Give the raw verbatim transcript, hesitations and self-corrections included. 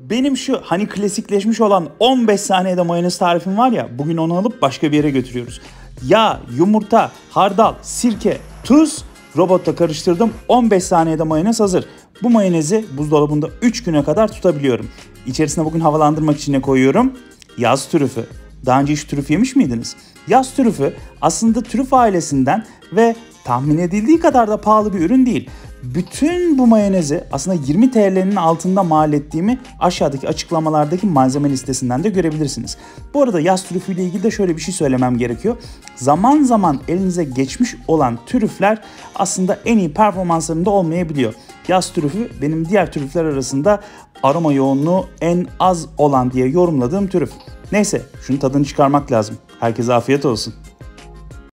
Benim şu hani klasikleşmiş olan on beş saniyede mayonez tarifim var ya, bugün onu alıp başka bir yere götürüyoruz. Yağ, yumurta, hardal, sirke, tuz robotla karıştırdım. on beş saniyede mayonez hazır. Bu mayonezi buzdolabında üç güne kadar tutabiliyorum. İçerisine bugün havalandırmak için ne koyuyorum? Yaz trüfü. Daha önce hiç trüf yemiş miydiniz? Yaz trüfü aslında trüf ailesinden ve tahmin edildiği kadar da pahalı bir ürün değil. Bütün bu mayonezi aslında yirmi TL'nin altında mal ettiğimi aşağıdaki açıklamalardaki malzeme listesinden de görebilirsiniz. Bu arada yaz trüfüyle ilgili de şöyle bir şey söylemem gerekiyor. Zaman zaman elinize geçmiş olan trüfler aslında en iyi performanslarında olmayabiliyor. Yaz trüfü benim diğer trüfler arasında aroma yoğunluğu en az olan diye yorumladığım trüf. Neyse, şunun tadını çıkarmak lazım. Herkese afiyet olsun.